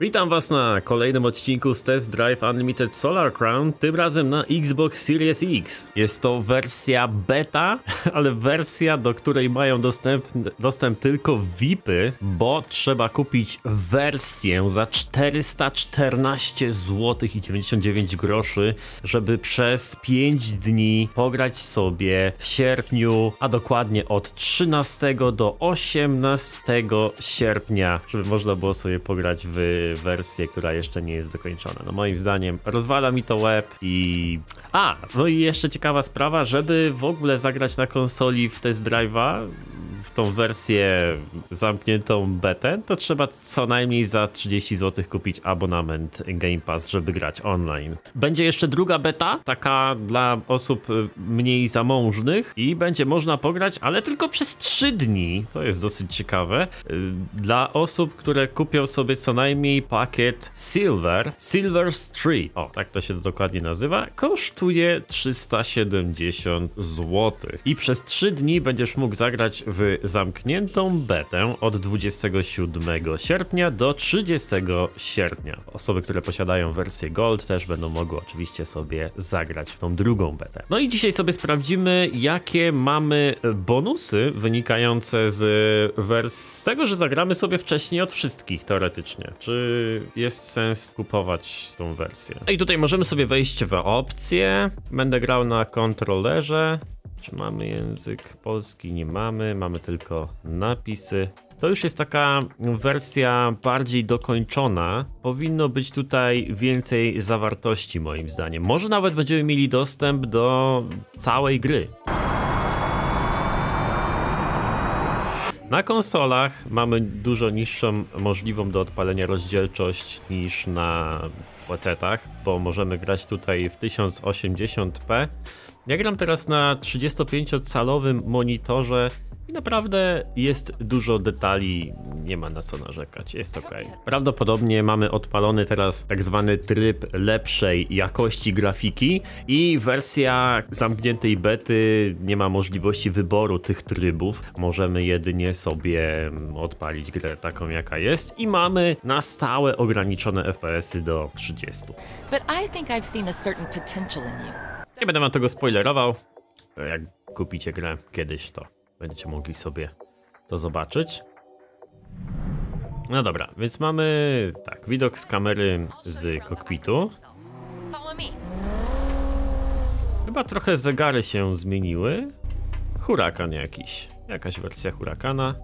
Witam Was na kolejnym odcinku z Test Drive Unlimited Solar Crown, tym razem na Xbox Series X. Jest to wersja beta, ale wersja, do której mają dostęp tylko VIP-y, bo trzeba kupić wersję za 414,99 zł, żeby przez 5 dni pograć sobie w sierpniu, a dokładnie od 13 do 18 sierpnia, żeby można było sobie pograć w wersję, która jeszcze nie jest dokończona. No moim zdaniem rozwala mi to łeb i... No i jeszcze ciekawa sprawa, żeby w ogóle zagrać na konsoli w Test Drive'a, w tą wersję zamkniętą betę, to trzeba co najmniej za 30 zł kupić abonament Game Pass, żeby grać online. Będzie jeszcze druga beta, taka dla osób mniej zamożnych i będzie można pograć, ale tylko przez 3 dni. To jest dosyć ciekawe. Dla osób, które kupią sobie co najmniej pakiet Silver Street, o tak to się dokładnie nazywa, kosztuje 370 zł i przez 3 dni będziesz mógł zagrać w zamkniętą betę od 27 sierpnia do 30 sierpnia. Osoby, które posiadają wersję Gold, też będą mogły oczywiście sobie zagrać w tą drugą betę. No i dzisiaj sobie sprawdzimy, jakie mamy bonusy wynikające z tego, że zagramy sobie wcześniej od wszystkich teoretycznie. Czy jest sens kupować tą wersję? I tutaj możemy sobie wejść w opcje. Będę grał na kontrolerze. Czy mamy język polski? Nie mamy, mamy tylko napisy. To już jest taka wersja bardziej dokończona. Powinno być tutaj więcej zawartości moim zdaniem. Może nawet będziemy mieli dostęp do całej gry. Na konsolach mamy dużo niższą możliwą do odpalenia rozdzielczość niż na PC-tach, bo możemy grać tutaj w 1080p. Ja gram teraz na 35-calowym monitorze i naprawdę jest dużo detali, nie ma na co narzekać, jest ok. Prawdopodobnie mamy odpalony teraz tak zwany tryb lepszej jakości grafiki i wersja zamkniętej bety nie ma możliwości wyboru tych trybów. Możemy jedynie sobie odpalić grę taką, jaka jest, i mamy na stałe ograniczone FPS-y do 30. Nie będę wam tego spoilerował, jak kupicie grę kiedyś, to będziecie mogli sobie to zobaczyć. No dobra, więc mamy tak, widok z kamery z kokpitu. Chyba trochę zegary się zmieniły. Hurakan jakiś, jakaś wersja Hurakana.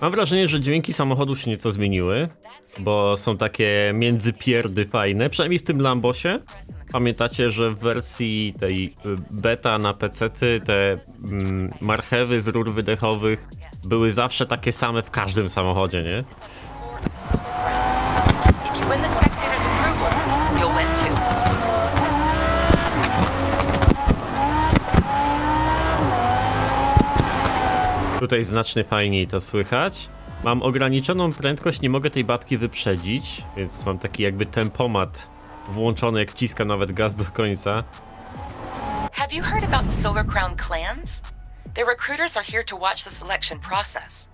Mam wrażenie, że dźwięki samochodów się nieco zmieniły, bo są takie międzypierdy fajne, przynajmniej w tym Lambosie. Pamiętacie, że w wersji tej beta na pecety te marchewy z rur wydechowych były zawsze takie same w każdym samochodzie, nie? Tutaj znacznie fajniej to słychać. Mam ograniczoną prędkość, nie mogę tej babki wyprzedzić, więc mam taki jakby tempomat włączony, jak wciska nawet gaz do końca. Have you heard about the Solar Crown clans? The recruiters are here to watch the selection process.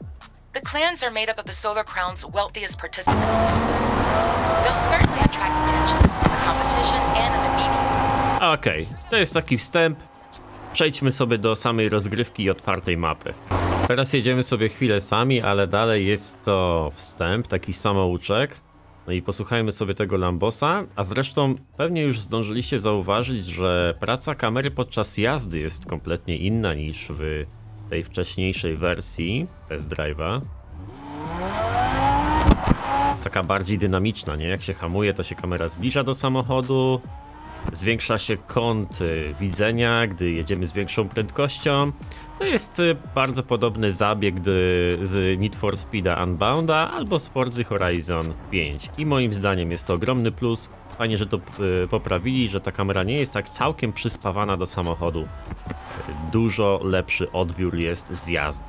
The clans are made up of the Solar Crown's wealthiest participants. They'll certainly attract attention, the competition and in the meeting. Okej, to jest taki wstęp. Przejdźmy sobie do samej rozgrywki i otwartej mapy. Teraz jedziemy sobie chwilę sami, ale dalej jest to wstęp, taki samouczek. No i posłuchajmy sobie tego Lambosa. A zresztą pewnie już zdążyliście zauważyć, że praca kamery podczas jazdy jest kompletnie inna niż w tej wcześniejszej wersji Test Drive'a. Jest taka bardziej dynamiczna, nie? Jak się hamuje, to się kamera zbliża do samochodu. zwiększa się kąt widzenia, gdy jedziemy z większą prędkością. To jest bardzo podobny zabieg z Need for Speed Unbounda albo z Forza Horizon 5 i moim zdaniem jest to ogromny plus. Fajnie, że to poprawili, że ta kamera nie jest tak całkiem przyspawana do samochodu. Dużo lepszy odbiór jest z jazdy.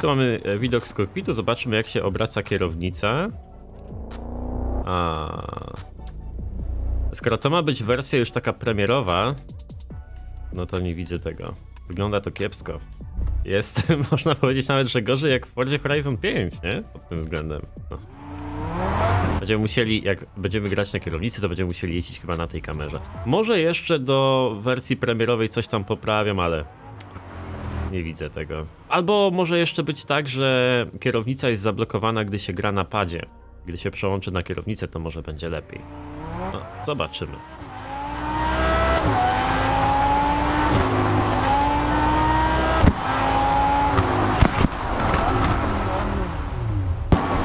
Tu mamy widok z kokpitu, zobaczmy jak się obraca kierownica. Skoro to ma być wersja już taka premierowa, no to nie widzę tego. Wygląda to kiepsko. Jest, można powiedzieć nawet, że gorzej jak w Forza Horizon 5, nie? Pod tym względem. No. Będziemy musieli, jak będziemy grać na kierownicy, to będziemy musieli jeździć chyba na tej kamerze. Może jeszcze do wersji premierowej coś tam poprawiam, ale nie widzę tego. Albo może jeszcze być tak, że kierownica jest zablokowana, gdy się gra na padzie. Gdy się przełączy na kierownicę, to może będzie lepiej. No, zobaczymy.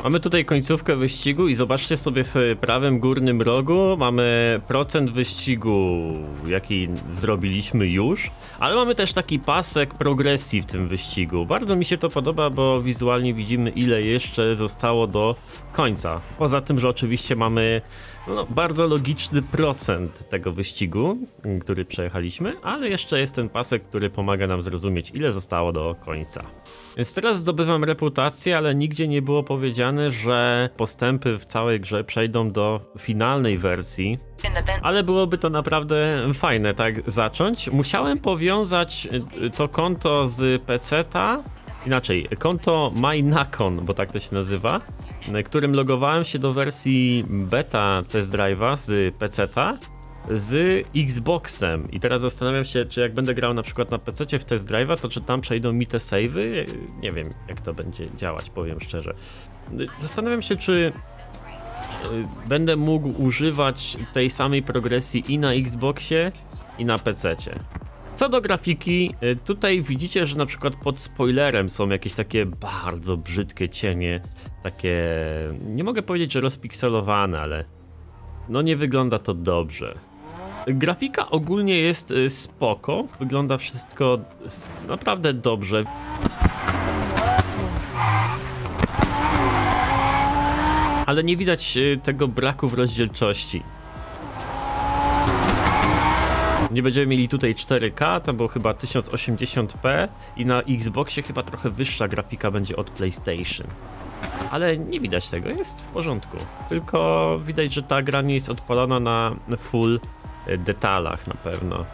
Mamy tutaj końcówkę wyścigu i zobaczcie sobie w prawym górnym rogu mamy procent wyścigu, jaki zrobiliśmy już, ale mamy też taki pasek progresji w tym wyścigu. Bardzo mi się to podoba, bo wizualnie widzimy, ile jeszcze zostało do końca. Poza tym, że oczywiście mamy bardzo logiczny procent tego wyścigu, który przejechaliśmy, ale jeszcze jest ten pasek, który pomaga nam zrozumieć, ile zostało do końca. Więc teraz zdobywam reputację, ale nigdzie nie było powiedziane, że postępy w całej grze przejdą do finalnej wersji. Ale byłoby to naprawdę fajne tak zacząć. Musiałem powiązać to konto z PC-ta, inaczej konto MyNacon, bo tak to się nazywa, którym logowałem się do wersji beta Test Drive'a z PC-ta z Xboxem i teraz zastanawiam się, czy jak będę grał na przykład na PC-cie w Test Drive'a, to czy tam przejdą mi te save'y? Nie wiem, jak to będzie działać, powiem szczerze. Zastanawiam się, czy będę mógł używać tej samej progresji i na Xboxie, i na PC-cie. Co do grafiki, tutaj widzicie, że na przykład pod spoilerem są jakieś takie bardzo brzydkie cienie, takie, nie mogę powiedzieć, że rozpikselowane, ale no nie wygląda to dobrze. Grafika ogólnie jest spoko, wygląda wszystko naprawdę dobrze. Ale nie widać tego braku w rozdzielczości. Nie będziemy mieli tutaj 4K, tam było chyba 1080p i na Xboxie chyba trochę wyższa grafika będzie od PlayStation. Ale nie widać tego, jest w porządku. Tylko widać, że ta gra nie jest odpalona na full detalach na pewno.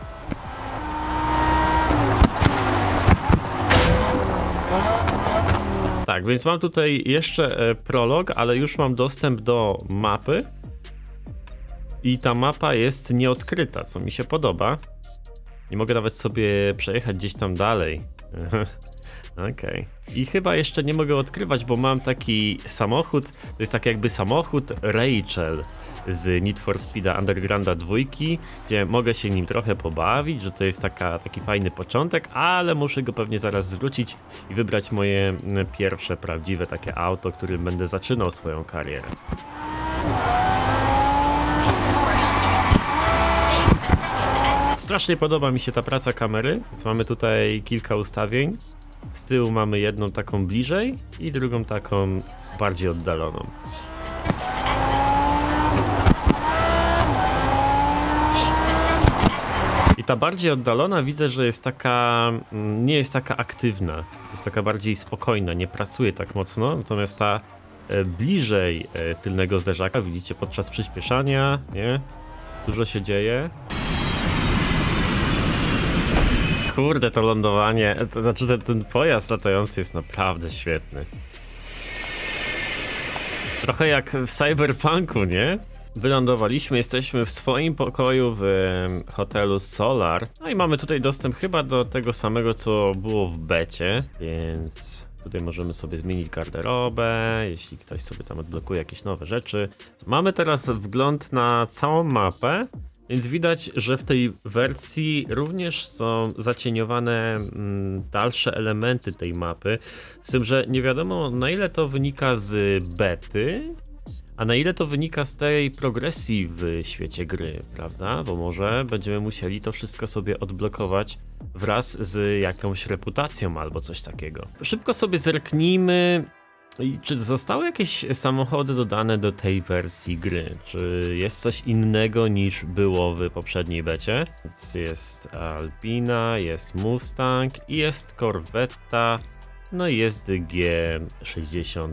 Tak, więc mam tutaj jeszcze prolog, ale już mam dostęp do mapy. I ta mapa jest nieodkryta, co mi się podoba. Nie mogę nawet sobie przejechać gdzieś tam dalej. Okej. I chyba jeszcze nie mogę odkrywać, bo mam taki samochód. To jest tak jakby samochód Rachel z Need for Speed Undergrounda 2, gdzie mogę się nim trochę pobawić, że to jest taki fajny początek, ale muszę go pewnie zaraz zwrócić i wybrać moje pierwsze prawdziwe takie auto, którym będę zaczynał swoją karierę. Strasznie podoba mi się ta praca kamery, więc mamy tutaj kilka ustawień. Z tyłu mamy jedną taką bliżej i drugą taką bardziej oddaloną. I ta bardziej oddalona widzę, że jest taka, nie jest taka aktywna, jest taka bardziej spokojna, nie pracuje tak mocno, natomiast ta bliżej tylnego zderzaka, widzicie podczas przyspieszania, nie? Dużo się dzieje. Kurde, to lądowanie, to znaczy ten pojazd latający jest naprawdę świetny. Trochę jak w Cyberpunku, nie? Wylądowaliśmy, jesteśmy w swoim pokoju w hotelu Solar. No i mamy tutaj dostęp chyba do tego samego, co było w becie, więc tutaj możemy sobie zmienić garderobę, jeśli ktoś sobie tam odblokuje jakieś nowe rzeczy. Mamy teraz wgląd na całą mapę. Więc widać, że w tej wersji również są zacieniowane dalsze elementy tej mapy, z tym, że nie wiadomo, na ile to wynika z bety, a na ile to wynika z tej progresji w świecie gry, prawda? Bo może będziemy musieli to wszystko sobie odblokować wraz z jakąś reputacją albo coś takiego. Szybko sobie zerknijmy, czy zostały jakieś samochody dodane do tej wersji gry? Czy jest coś innego niż było w poprzedniej becie? Jest Alpina, jest Mustang, jest Corvetta, no i jest G65.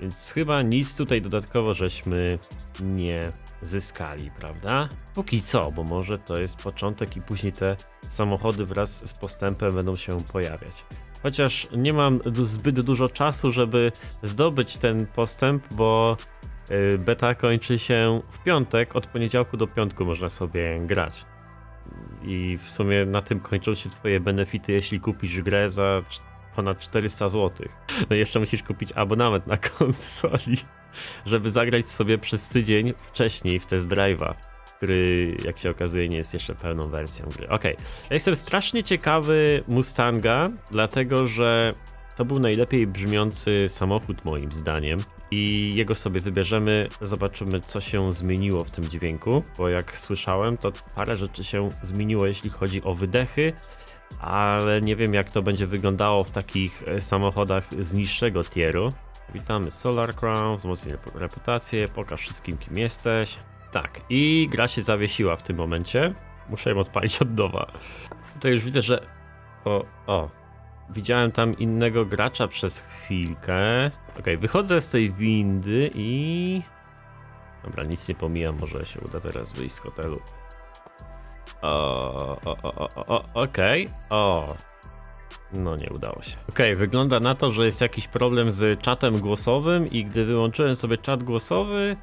Więc chyba nic tutaj dodatkowo żeśmy nie zyskali, prawda? Póki co, bo może to jest początek i później te samochody wraz z postępem będą się pojawiać. Chociaż nie mam zbyt dużo czasu, żeby zdobyć ten postęp, bo beta kończy się w piątek, od poniedziałku do piątku można sobie grać. I w sumie na tym kończą się twoje benefity, jeśli kupisz grę za ponad 400 zł. No i jeszcze musisz kupić abonament na konsoli, żeby zagrać sobie przez tydzień wcześniej w Test Drive'a, który, jak się okazuje, nie jest jeszcze pełną wersją gry. Okej, ja jestem strasznie ciekawy Mustanga, dlatego że to był najlepiej brzmiący samochód moim zdaniem i jego sobie wybierzemy, zobaczymy, co się zmieniło w tym dźwięku, bo jak słyszałem, to parę rzeczy się zmieniło, jeśli chodzi o wydechy, ale nie wiem, jak to będzie wyglądało w takich samochodach z niższego tieru. Witamy Solar Crown, wzmocnij reputację, pokaż wszystkim, kim jesteś. Tak, i gra się zawiesiła w tym momencie. Muszę ją odpalić od nowa. Tutaj już widzę, że... Widziałem tam innego gracza przez chwilkę. Okej, wychodzę z tej windy i... Dobra, nic nie pomijam, może się uda teraz wyjść z hotelu. No nie udało się. Okej, wygląda na to, że jest jakiś problem z czatem głosowym i gdy wyłączyłem sobie czat głosowy,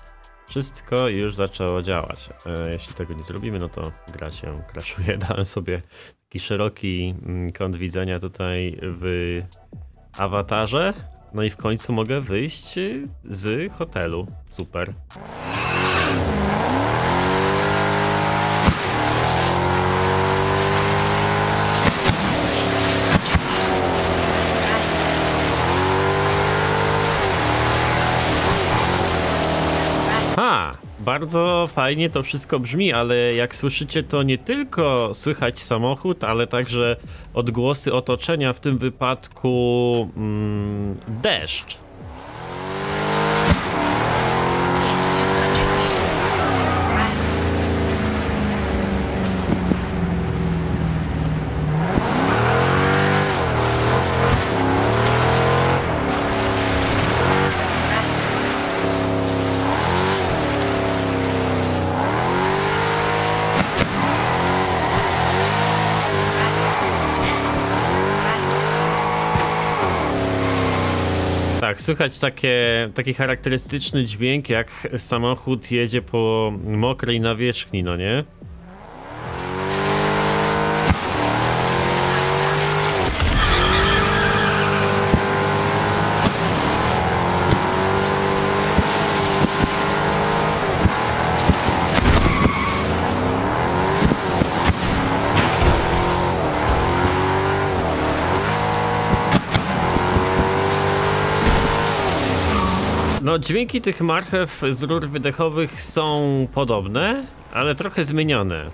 wszystko już zaczęło działać. Jeśli tego nie zrobimy, no to gra się crashuje. Dałem sobie taki szeroki kąt widzenia tutaj w awatarze. No i w końcu mogę wyjść z hotelu. Super. Bardzo fajnie to wszystko brzmi, ale jak słyszycie, to nie tylko słychać samochód, ale także odgłosy otoczenia, w tym wypadku deszcz. Tak, słychać taki charakterystyczny dźwięk, jak samochód jedzie po mokrej nawierzchni, no nie? No, dźwięki tych marchew z rur wydechowych są podobne, ale trochę zmienione.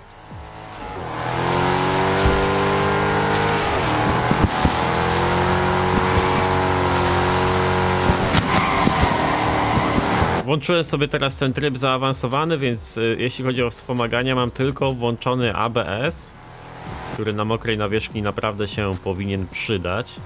Włączyłem sobie teraz ten tryb zaawansowany, więc jeśli chodzi o wspomaganie, mam tylko włączony ABS, który na mokrej nawierzchni naprawdę się powinien przydać.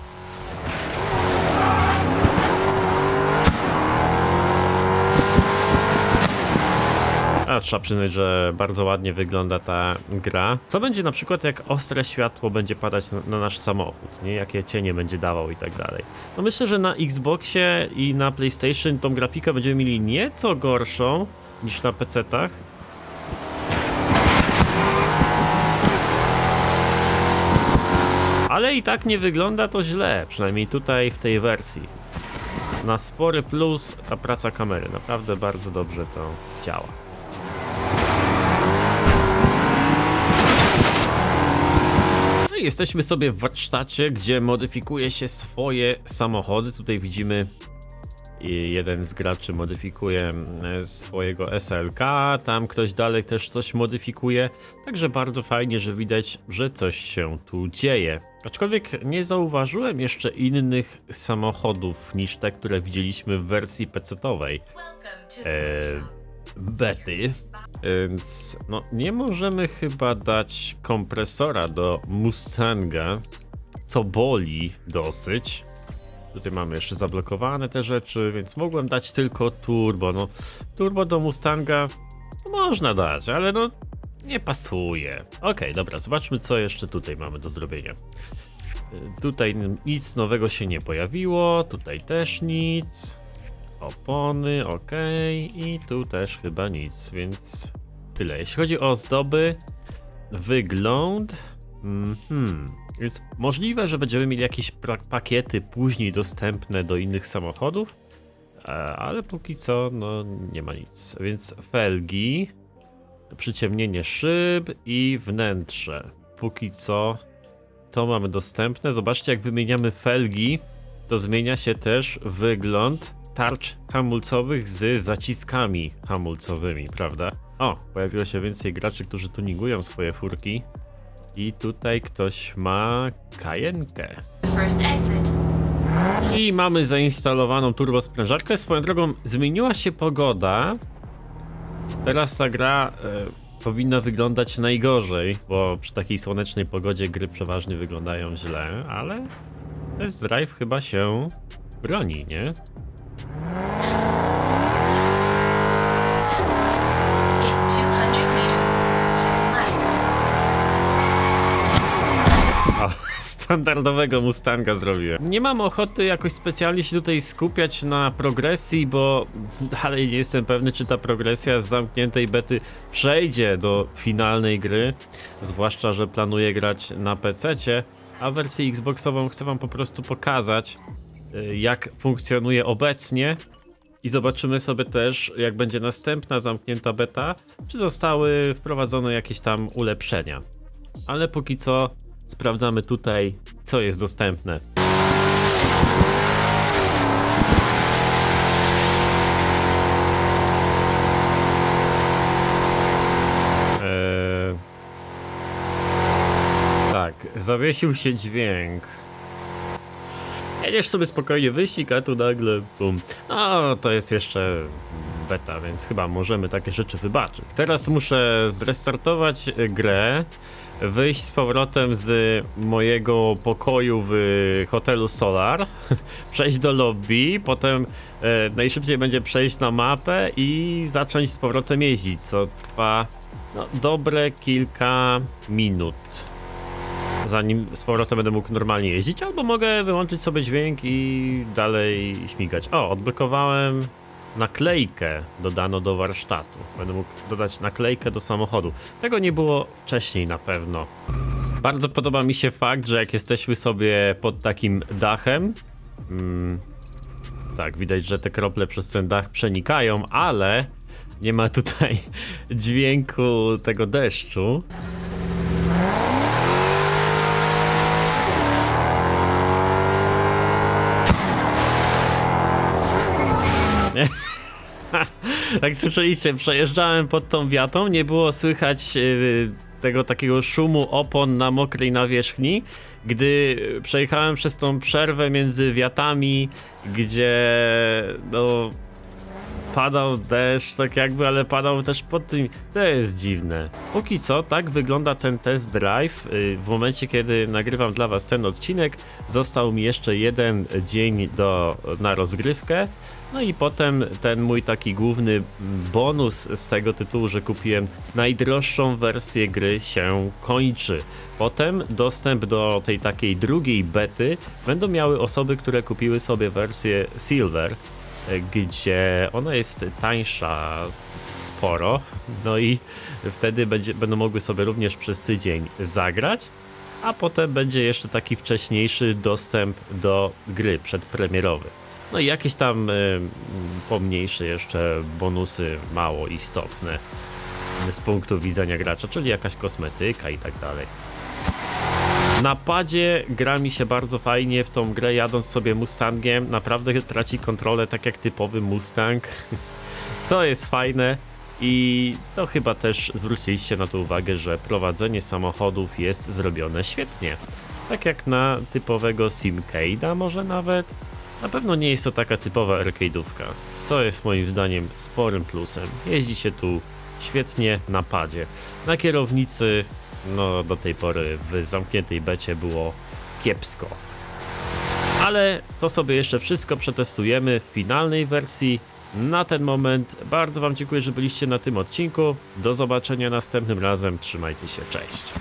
Trzeba przyznać, że bardzo ładnie wygląda ta gra. Co będzie na przykład, jak ostre światło będzie padać na nasz samochód, nie? Jakie cienie będzie dawał i tak dalej. No myślę, że na Xboxie i na PlayStation tą grafikę będziemy mieli nieco gorszą niż na PC-tach. Ale i tak nie wygląda to źle, przynajmniej tutaj w tej wersji. Na spory plus ta praca kamery, naprawdę bardzo dobrze to działa. jesteśmy sobie w warsztacie, gdzie modyfikuje się swoje samochody. Tutaj widzimy, jeden z graczy modyfikuje swojego SLK, tam ktoś dalej też coś modyfikuje. Także bardzo fajnie, że widać, że coś się tu dzieje. Aczkolwiek nie zauważyłem jeszcze innych samochodów niż te, które widzieliśmy w wersji PC-owej bety. Więc no, nie możemy chyba dać kompresora do Mustanga, co boli dosyć. Tutaj mamy jeszcze zablokowane te rzeczy, więc mogłem dać tylko turbo. No, turbo do Mustanga można dać, ale no nie pasuje. Ok, dobra, zobaczmy, co jeszcze tutaj mamy do zrobienia. Tutaj nic nowego się nie pojawiło, tutaj też nic. Opony, ok, i tu też chyba nic, więc tyle. Jeśli chodzi o ozdoby, wygląd, jest możliwe, że będziemy mieli jakieś pakiety później dostępne do innych samochodów, ale póki co no nie ma nic. Więc felgi, przyciemnienie szyb i wnętrze. Póki co to mamy dostępne. Zobaczcie, jak wymieniamy felgi, to zmienia się też wygląd tarcz hamulcowych z zaciskami hamulcowymi, prawda? O, pojawiło się więcej graczy, którzy tuningują swoje furki. I tutaj ktoś ma kajenkę. I mamy zainstalowaną turbosprężarkę. Swoją drogą, zmieniła się pogoda. Teraz ta gra powinna wyglądać najgorzej, bo przy takiej słonecznej pogodzie gry przeważnie wyglądają źle, ale Test Drive chyba się broni, nie? Standardowego Mustanga zrobiłem. Nie mam ochoty jakoś specjalnie się tutaj skupiać na progresji, bo dalej nie jestem pewny, czy ta progresja z zamkniętej bety przejdzie do finalnej gry, zwłaszcza, że planuję grać na PC-cie, a wersję Xboxową chcę wam po prostu pokazać, jak funkcjonuje obecnie, i zobaczymy sobie też, jak będzie następna zamknięta beta, czy zostały wprowadzone jakieś tam ulepszenia. Ale póki co sprawdzamy tutaj, co jest dostępne. Tak, zawiesił się dźwięk. Jedziesz sobie spokojnie wyścig, a tu nagle bum. No, to jest jeszcze beta, więc chyba możemy takie rzeczy wybaczyć. Teraz muszę zrestartować grę, wyjść z powrotem z mojego pokoju w hotelu Solar, przejść do lobby, potem najszybciej będzie przejść na mapę i zacząć z powrotem jeździć, co trwa no, dobre kilka minut, zanim z powrotem będę mógł normalnie jeździć, albo mogę wyłączyć sobie dźwięk i dalej śmigać. O, odblokowałem naklejkę, dodano do warsztatu. Będę mógł dodać naklejkę do samochodu. Tego nie było wcześniej na pewno. Bardzo podoba mi się fakt, że jak jesteśmy sobie pod takim dachem, tak, widać, że te krople przez ten dach przenikają, ale nie ma tutaj dźwięku tego deszczu. Tak, słyszeliście, przejeżdżałem pod tą wiatą, nie było słychać tego takiego szumu opon na mokrej nawierzchni. Gdy przejechałem przez tą przerwę między wiatami, gdzie no, padał deszcz, tak jakby, ale padał też pod tym. To jest dziwne. Póki co tak wygląda ten Test Drive. W momencie, kiedy nagrywam dla was ten odcinek, został mi jeszcze jeden dzień na rozgrywkę. No i potem ten mój taki główny bonus z tego tytułu, że kupiłem najdroższą wersję gry, się kończy. Potem dostęp do tej takiej drugiej bety będą miały osoby, które kupiły sobie wersję Silver, gdzie ona jest tańsza sporo. No i wtedy będą mogły sobie również przez tydzień zagrać. A potem będzie jeszcze taki wcześniejszy dostęp do gry przedpremierowy. No i jakieś tam pomniejsze jeszcze bonusy, mało istotne z punktu widzenia gracza, czyli jakaś kosmetyka i tak dalej. Na padzie gra mi się bardzo fajnie w tą grę, jadąc sobie Mustangiem, naprawdę traci kontrolę tak jak typowy Mustang, co jest fajne. I to chyba też zwróciliście na to uwagę, że prowadzenie samochodów jest zrobione świetnie. Tak jak na typowego Simcade'a może nawet. Na pewno nie jest to taka typowa arcade'ówka, co jest moim zdaniem sporym plusem. Jeździ się tu świetnie na padzie. Na kierownicy, no do tej pory w zamkniętej becie było kiepsko. Ale to sobie jeszcze wszystko przetestujemy w finalnej wersji. Na ten moment bardzo Wam dziękuję, że byliście na tym odcinku. Do zobaczenia następnym razem. Trzymajcie się, cześć.